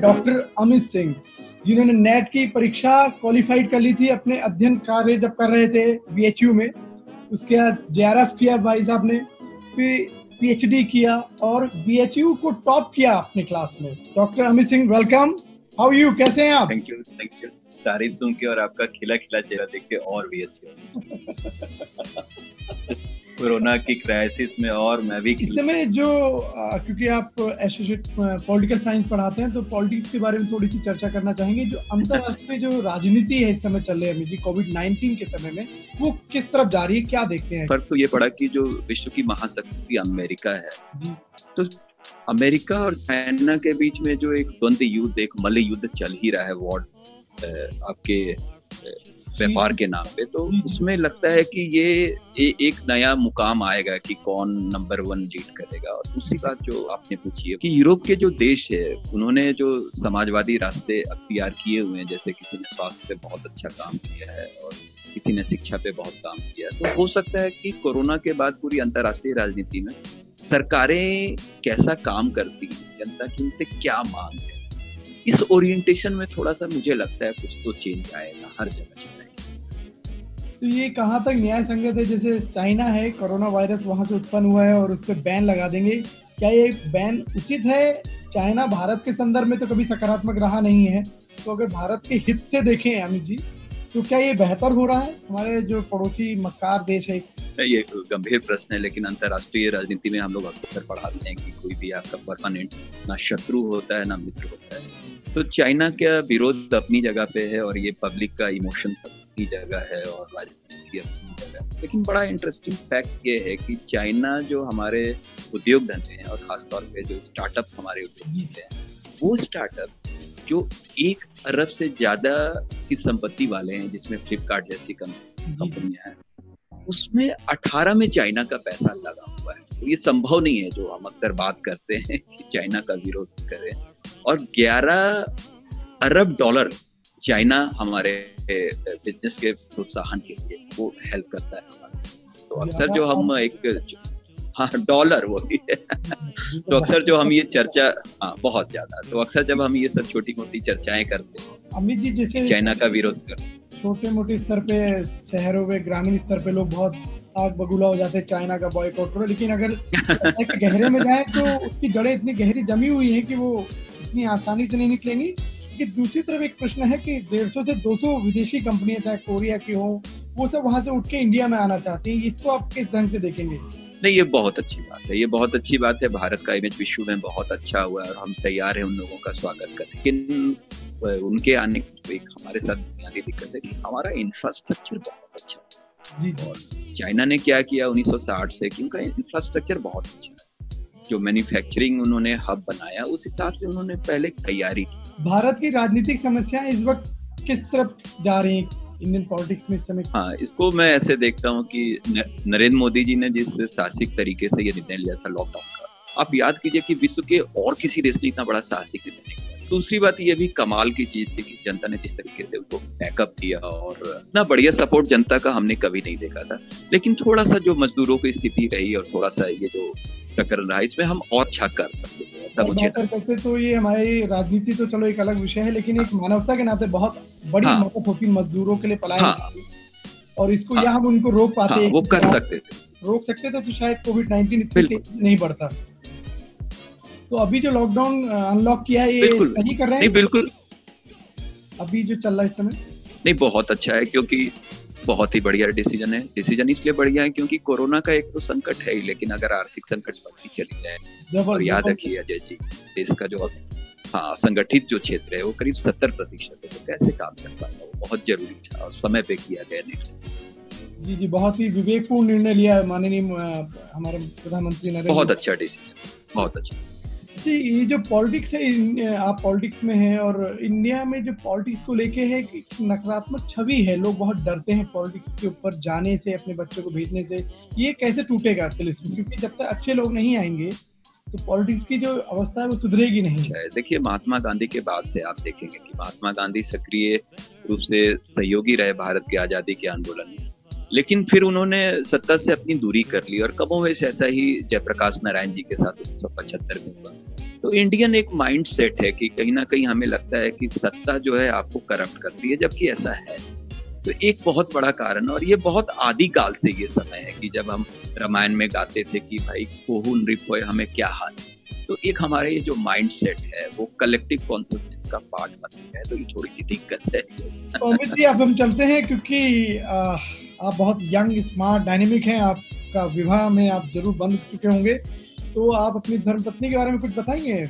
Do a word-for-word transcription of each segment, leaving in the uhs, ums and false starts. Doctor Amit Singh, जिन्होंने net की परीक्षा क्वालिफाइड कर ली थी अपने अध्ययन कार्य जब कर रहे थे बी एच यू में। उसके बाद जे आर एफ किया भाई साहब ने, फिर पी एच डी किया और बी एच यू को टॉप किया अपने क्लास में। Doctor Amit Singh, welcome, how you, कैसे हैं आप? Thank you, thank you. तारीफ सुन के और आपका खिला खिला चेहरा देख के और भी अच्छे कोरोना की क्राइसिस में। और मैं भी इस समय जो आ, क्योंकि आप एसोसिएट पॉलिटिकल साइंस पढ़ाते हैं, तो पॉलिटिक्स के बारे में थोड़ी सी चर्चा करना चाहेंगे। जो अंतरराष्ट्रीय जो राजनीति है इस समय चल रही है अमित जी, कोविड नाइनटीन के समय में, वो किस तरफ जा रही है, क्या देखते हैं? फर्क तो ये पड़ा कि जो विश्व की महाशक्ति अमेरिका है, तो अमेरिका और चाइना के बीच में जो एक द्वंद्व युद्ध, एक मल्ल युद्ध चल ही रहा है, वॉर आपके व्यापार के नाम पे, तो उसमें लगता है कि ये ए, एक नया मुकाम आएगा कि कौन नंबर वन लीड करेगा। और दूसरी बात जो आपने पूछी है कि यूरोप के जो देश है, उन्होंने जो समाजवादी रास्ते अख्तियार किए हुए हैं, जैसे किसी ने स्वास्थ्य पे बहुत अच्छा काम किया है और किसी ने शिक्षा पे बहुत काम किया है, तो हो सकता है कि कोरोना के बाद पूरी अंतर्राष्ट्रीय राजनीति में सरकारें कैसा काम करती हैं, जनता की उनसे क्या मांग है, इस ओरिएंटेशन में थोड़ा सा मुझे लगता है कुछ तो चेंज आएगा हर जगह। तो ये कहाँ तक न्याय संगत है? जैसे चाइना है, कोरोना वायरस वहाँ से उत्पन्न हुआ है और उस पर बैन लगा देंगे, क्या ये बैन उचित है? चाइना भारत के संदर्भ में तो कभी सकारात्मक रहा नहीं है, तो अगर भारत के हित से देखें अमित जी, तो क्या ये बेहतर हो रहा है हमारे जो पड़ोसी मक्कार देश है? ये गंभीर प्रश्न है, लेकिन अंतर्राष्ट्रीय राजनीति में हम लोग अक्सर पढ़ाते हैं कि कोई भी आपका परमानेंट ना शत्रु होता है ना मित्र होता है। तो चाइना का विरोध अपनी जगह पे है और ये पब्लिक का इमोशन की जगह है और राजनीति की अपनी जगह है। लेकिन बड़ा इंटरेस्टिंग फैक्ट ये है कि चाइना जो हमारे उद्योग धंधे हैं और खासतौर पे जो स्टार्टअप हमारे उद्योग हैं, वो स्टार्टअप जो एक अरब से ज्यादा की संपत्ति वाले हैं, जिसमें फ्लिपकार्ट जैसी कंपनियां हैं, उसमें अठारह में चाइना का पैसा लगा हुआ है। तो ये संभव नहीं है जो हम अक्सर बात करते हैं कि चाइना का विरोध करें। और ग्यारह अरब डॉलर चाइना हमारे बिजनेस के प्रोत्साहन के लिए वो हेल्प करता है। तो अक्सर जो हम एक हाँ डॉलर वो भी है तो अक्सर जो हम ये चर्चा हाँ बहुत ज्यादा, तो अक्सर जब हम ये सब छोटी मोटी चर्चाएं करते हैं अमित जी, जैसे चाइना का विरोध करते, छोटे मोटे स्तर पे शहरों में, ग्रामीण स्तर पे लोग बहुत आग बगुला हो जाते हैं चाइना का बॉयकॉट करो, लेकिन अगर गहरे में जाए तो उसकी जड़ें इतनी गहरी जमी हुई है कि वो इतनी आसानी से नहीं निकलेंगी। कि दूसरी तरफ एक प्रश्न है कि डेढ़ सौ से दो सौ विदेशी कंपनियां, चाहे कोरिया की हो, वो सब वहां से उठ के इंडिया में आना चाहती हैं, इसको आप किस ढंग से देखेंगे? नहीं, ये बहुत अच्छी बात है, ये बहुत अच्छी बात है। भारत का इमेज विश्व में बहुत अच्छा हुआ है और हम तैयार हैं उन लोगों का स्वागत करने, लेकिन उनके आने की एक हमारे साथ बुनियादी दिक्कत है कि हमारा इंफ्रास्ट्रक्चर बहुत अच्छा है। और चाइना ने क्या किया उन्नीस सौ साठ से कि उनका इंफ्रास्ट्रक्चर बहुत अच्छा है, जो मैन्युफैक्चरिंग उन्होंने हब बनाया, उस हिसाब से उन्होंने पहले तैयारी की। भारत की राजनीतिक समस्याएं इस वक्त किस तरफ जा रही हैं इंडियन पॉलिटिक्स में इस समय? हाँ, इसको मैं ऐसे देखता हूँ कि नरेंद्र मोदी जी ने जिस साहसिक तरीके से ये निर्णय लिया था लॉकडाउन का, आप याद कीजिए कि विश्व के और किसी देश ने इतना बड़ा साहसिक निर्णय लिया। दूसरी बात ये भी कमाल की चीज थी कि जनता ने जिस तरीके से उनको बैकअप दिया और इतना बढ़िया सपोर्ट जनता का हमने कभी नहीं देखा था। लेकिन थोड़ा सा जो मजदूरों की स्थिति रही और थोड़ा सा ये जो टक्कर रहा, इसमें हम और अच्छा कर सकते हैं, ऐसा मुझे कर सकते। तो ये हमारी राजनीति तो चलो एक अलग विषय है, लेकिन एक मानवता के नाते बहुत बड़ी हाँ, मदद होती मजदूरों के लिए पलायन हाँ, और इसको हाँ, या हम उनको रोक पाते हाँ, वो कर सकते थे, रोक सकते थे तो शायद कोविड नाइनटीन इतनी तेजी से नहीं बढ़ता। तो अभी जो लॉकडाउन अनलॉक किया है ये सही कर रहे हैं? बिल्कुल, अभी जो चल रहा है इस समय नहीं, बहुत अच्छा है, क्योंकि बहुत ही बढ़िया डिसीजन है। डिसीजन इसलिए बढ़िया है क्योंकि कोरोना का एक तो संकट है ही, लेकिन अगर आर्थिक संकट बढ़ती चली जाए, और याद रखिए अजय जी, देश का जो हाँ संगठित जो क्षेत्र है वो करीब सत्तर प्रतिशत है, तो कैसे काम कर पाता, वो बहुत जरूरी था और समय पे किया गया निर्णय। जी जी, बहुत ही विवेकपूर्ण निर्णय लिया माननीय हमारे प्रधानमंत्री नरेंद्र, बहुत अच्छा डिसीजन, बहुत अच्छा जी। ये जो पॉलिटिक्स है, आप पॉलिटिक्स में हैं और इंडिया में जो पॉलिटिक्स को लेके है एक नकारात्मक छवि है, लोग बहुत डरते हैं पॉलिटिक्स के ऊपर जाने से, अपने बच्चों को भेजने से, ये कैसे टूटेगा तिलिस्म? क्योंकि जब तक अच्छे लोग नहीं आएंगे तो पॉलिटिक्स की जो अवस्था है वो सुधरेगी नहीं। देखिए, महात्मा गांधी के बाद से आप देखेंगे कि महात्मा गांधी सक्रिय रूप से सहयोगी रहे भारत की आज़ादी के आंदोलन में, लेकिन फिर उन्होंने सत्ता से अपनी दूरी कर ली और कमोवेश ऐसा ही जयप्रकाश नारायण जी के साथ उन्नीस सौ पचहत्तर में हुआ। तो इंडियन एक माइंड सेट है कि कहीं ना कहीं हमें लगता है कि सत्ता जो है आपको करप्ट करती है, जबकि ऐसा है। तो एक बहुत बड़ा कारण, और ये बहुत आदिकाल से ये समय है कि जब हम रामायण में गाते थे कि भाई कोहू नृप हमें क्या हानि, तो एक हमारे ये जो माइंड सेट है वो कलेक्टिव कॉन्शियसनेस का पार्ट बन गया है। तो ये थोड़ी सी दिक्कत है। तो अमित जी, अब हम चलते हैं क्योंकि आप बहुत यंग, स्मार्ट, डायनेमिक हैं, आपका विवाह में आप जरूर बंध चुके होंगे, तो आप अपनी धर्मपत्नी के बारे में कुछ बताएंगे,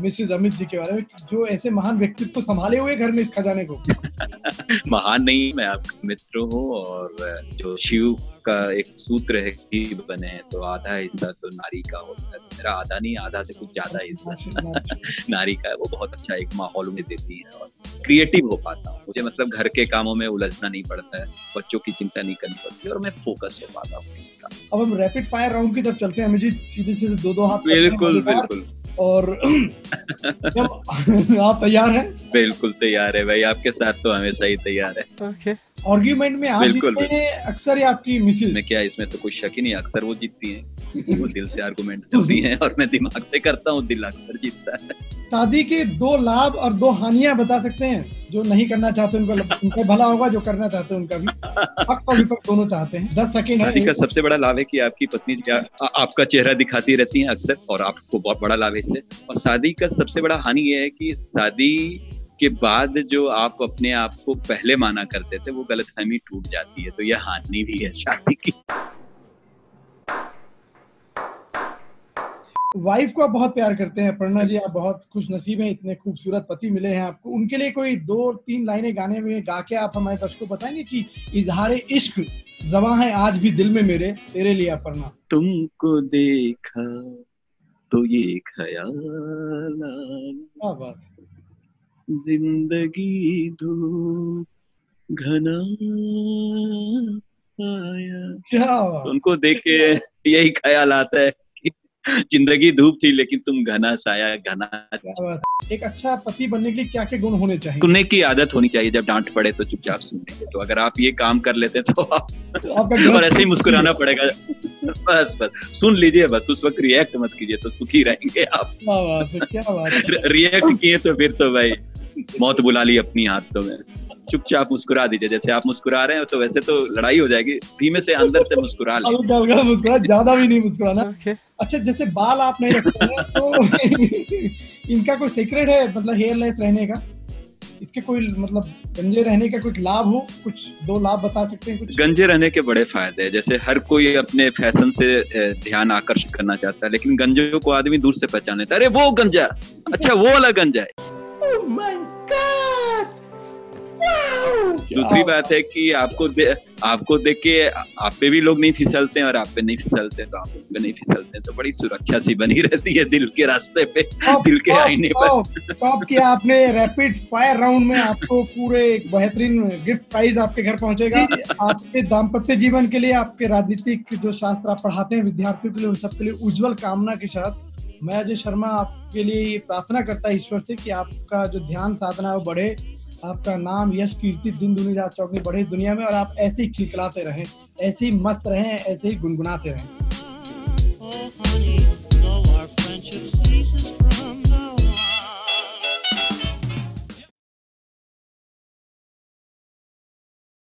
मिसेज अमित जी के बारे में, जो ऐसे महान व्यक्तित्व संभाले हुए घर में इस खजाने को। महान नहीं, मैं आपका मित्र हूँ, और जो शिव का एक सूत्र है कि बने हैं तो आधा हिस्सा तो नारी का होता है, मेरा आधा नहीं, आधा से कुछ ज्यादा हिस्सा नारी का है। वो बहुत अच्छा एक माहौल में देती है और क्रिएटिव हो पाता हूँ। मुझे मतलब घर के कामों में उलझना नहीं पड़ता है, बच्चों की चिंता नहीं करनी पड़ती और मैं फोकस हो पाता हूँ। अब हम रैपिड फायर राउंड की तरफ चलते हैं। मुझे सीधे सीधे दो दो हाथ। बिल्कुल बिल्कुल। और आप तैयार हैं? बिल्कुल तैयार है भाई, आपके साथ तो हमेशा ही तैयार है। okay. आर्ग्यूमेंट में आप जीतते हैं अक्सर, या आपकी मिसेज? क्या इसमें तो कोई शक ही नहीं, अक्सर वो जीतती हैं। वो दिल से आर्ग्यूमेंट करती हैं और मैं दिमाग से करता हूँ, दिल अक्सर जीतता है। शादी के दो लाभ और दो हानियां बता सकते हैं? जो नहीं करना चाहते उनको उनका भला होगा, जो करना चाहते हैं उनका भी। हक और विपक्ष दोनों चाहते हैं। दस सेकेंड है। शादी का सबसे बड़ा लाभ है कि आपकी पत्नी आपका चेहरा दिखाती रहती है अक्सर, और आपको बहुत बड़ा लाभ है इससे। और शादी का सबसे बड़ा हानि ये है कि शादी के बाद जो आप अपने आप को पहले माना करते थे वो गलतफहमी टूट जाती है। तो यह हानि भी है शादी की। वाइफ को आप बहुत प्यार करते हैं प्रणा जी, आप बहुत खुश नसीब हैं, इतने खूबसूरत पति मिले हैं आपको। उनके लिए कोई दो तीन लाइनें गाने में गा के आप हमारे दर्शकों को बताएंगे कि इजहारे इश्क जबां है आज भी दिल में मेरे तेरे लिए प्रणा। तुमको देखा तो ये ख्याल आया, जिंदगी धूप घना साया। उनको देख के यही ख्याल आता है कि जिंदगी धूप थी लेकिन तुम घना साया घना। एक अच्छा पति बनने के लिए क्या क्या गुण होने चाहिए? सुनने की आदत होनी चाहिए, जब डांट पड़े तो चुपचाप सुनने। तो अगर आप ये काम कर लेते तो आप तो और ऐसे ही मुस्कुराना पड़ेगा। बस बस सुन लीजिए, बस उस वक्त रिएक्ट मत कीजिए तो सुखी रहेंगे आप। क्या बात, रिएक्ट किए तो फिर तो भाई मौत बुला ली अपनी हाथों में। चुपचाप मुस्कुरा दीजिए, जैसे आप मुस्कुरा रहे हो तो वैसे तो लड़ाई हो जाएगी, धीमे से अंदर से मुस्कुरा लीजिए। मुस्कुरा, ज्यादा भी नहीं मुस्कुराना। अच्छा, जैसे बाल आप नहीं रखते हैं तो इनका कोई सीक्रेट है, मतलब हेयरलेस रहने का? इसके कोई मतलब गंजे रहने का कुछ लाभ हो, कुछ दो लाभ बता सकते हैं? कुछ गंजे रहने के बड़े फायदे हैं। जैसे हर कोई अपने फैशन से ध्यान आकर्षित करना चाहता है, लेकिन गंजों को आदमी दूर से पहचान लेता है। अरे वो गंजा, अच्छा वो वाला गंजा है। दूसरी बात है कि आपको दे, आपको देख के आप पे भी लोग नहीं फिसलते हैं, और आप पे नहीं फिसलते तो आप पे नहीं फिसलते, तो बड़ी सुरक्षा सी बनी रहती है दिल के रास्ते पे, दिल के आईने पर। टॉप किया आपने रैपिड फायर राउंड में। आपको पूरे एक बेहतरीन गिफ्ट प्राइज आपके घर पहुंचेगा। आपके दाम्पत्य जीवन के लिए, आपके राजनीतिक जो शास्त्र आप पढ़ाते हैं विद्यार्थियों के लिए, उन सबके लिए उज्जवल कामना के साथ मैं अजय शर्मा आपके लिए प्रार्थना करता है ईश्वर से कि आपका जो ध्यान साधना है वो बढ़े, आपका नाम यश कीर्ति दिन दुनी रात चौगनी बढ़े दुनिया में, और आप ऐसे ही खिलखिलाते रहें, ऐसे ही मस्त रहें, ऐसे ही गुनगुनाते रहें।